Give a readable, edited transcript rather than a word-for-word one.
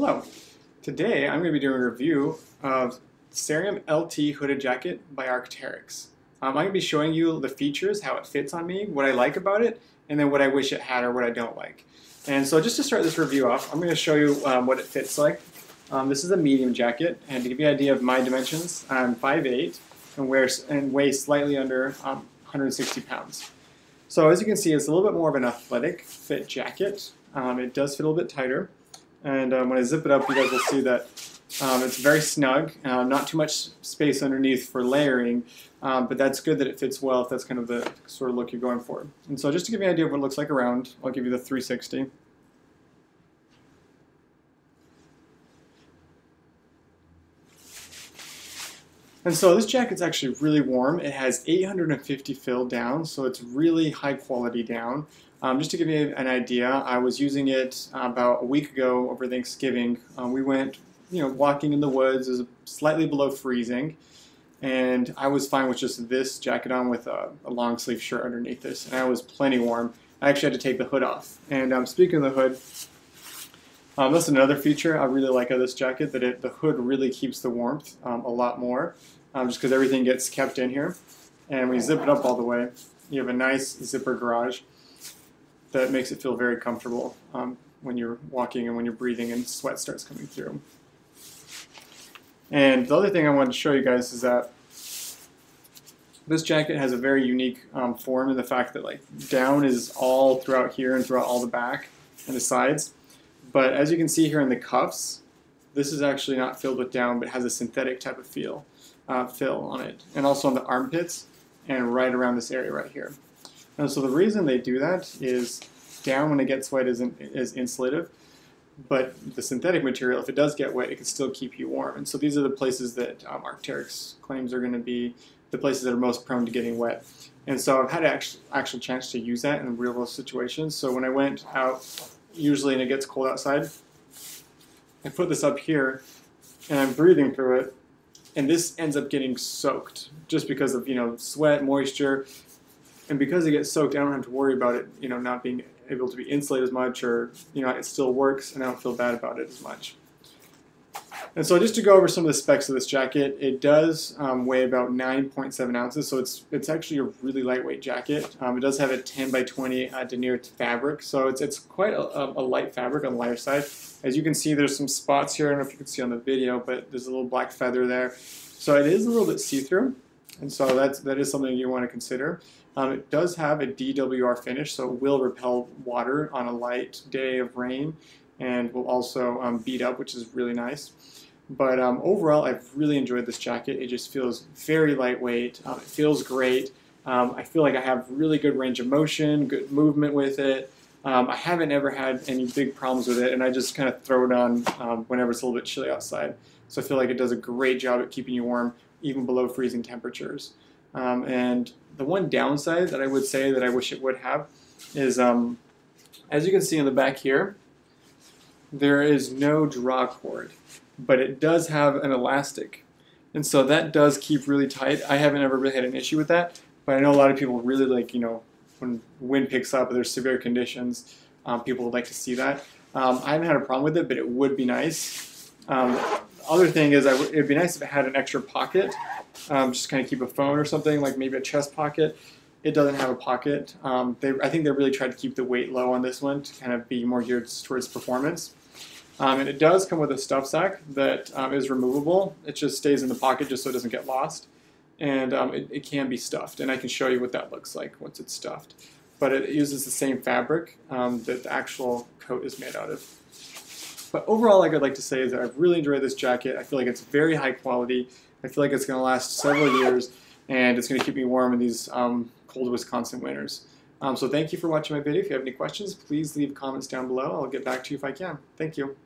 Hello. Today I'm going to be doing a review of Cerium LT Hooded Jacket by Arc'teryx. I'm going to be showing you the features, how it fits on me, what I like about it, and then what I wish it had or what I don't like. And so just to start this review off, I'm going to show you what it fits like. This is a medium jacket, and to give you an idea of my dimensions, I'm 5'8" and weigh slightly under 160 pounds. So as you can see, it's a little bit more of an athletic fit jacket. It does fit a little bit tighter, and when I zip it up, you guys will see that it's very snug, not too much space underneath for layering, but that's good that it fits well if that's kind of the sort of look you're going for. And so just to give you an idea of what it looks like around, I'll give you the 360. And so this jacket's actually really warm. It has 850 fill down, so it's really high quality down. Just to give you an idea, I was using it about a week ago over Thanksgiving. We went, walking in the woods. It was slightly below freezing, and I was fine with just this jacket on with a long sleeve shirt underneath this, and I was plenty warm. I actually had to take the hood off. And speaking of the hood, that's another feature I really like of this jacket, that the hood really keeps the warmth a lot more, just because everything gets kept in here. And when you zip it up all the way, you have a nice zipper garage that makes it feel very comfortable when you're walking and when you're breathing and sweat starts coming through. And the other thing I wanted to show you guys is that this jacket has a very unique form in the fact that down is all throughout here and throughout all the back and the sides. But as you can see here in the cuffs, this is actually not filled with down, but has a synthetic type of fill on it. And also on the armpits and right around this area right here. And so the reason they do that is down, when it gets wet, isn't as insulative. But the synthetic material, if it does get wet, it can still keep you warm. And so these are the places that Arc'teryx claims are going to be the places that are most prone to getting wet. And so I've had an actual chance to use that in real world situations. So when I went out, usually, and it gets cold outside, I put this up here and I'm breathing through it, and this ends up getting soaked just because of sweat, moisture, and because it gets soaked, I don't have to worry about it not being able to be insulated as much, or it still works and I don't feel bad about it as much. And so just to go over some of the specs of this jacket, it does weigh about 9.7 ounces, so it's actually a really lightweight jacket. It does have a 10x20 denier fabric, so it's quite a light fabric on the lighter side. As you can see, there's some spots here. I don't know if you can see on the video, but there's a little black feather there. So it is a little bit see-through, and so that is something you want to consider. It does have a DWR finish, so it will repel water on a light day of rain, and will also bead up, which is really nice. But overall, I've really enjoyed this jacket. It just feels very lightweight. It feels great. I feel like I have really good range of motion, good movement with it. I haven't ever had any big problems with it, and I just kind of throw it on whenever it's a little bit chilly outside. So I feel like it does a great job at keeping you warm, even below freezing temperatures. And the one downside that I would say that I wish it would have is, as you can see in the back here, there is no draw cord, but it does have an elastic, and so that does keep really tight. I haven't ever really had an issue with that, but I know a lot of people really like, when wind picks up or there's severe conditions, people would like to see that. I haven't had a problem with it, but it would be nice. Other thing is, it'd be nice if it had an extra pocket, just kind of keep a phone or something, like maybe a chest pocket. It doesn't have a pocket. I think they really tried to keep the weight low on this one to kind of be more geared towards performance. And it does come with a stuff sack that is removable. It just stays in the pocket just so it doesn't get lost. And it can be stuffed, and I can show you what that looks like once it's stuffed. But it uses the same fabric that the actual coat is made out of. But overall, I'd like to say is that I've really enjoyed this jacket. I feel like it's very high quality. I feel like it's going to last several years, and it's going to keep me warm in these cold Wisconsin winters. So thank you for watching my video. If you have any questions, please leave comments down below. I'll get back to you if I can. Thank you.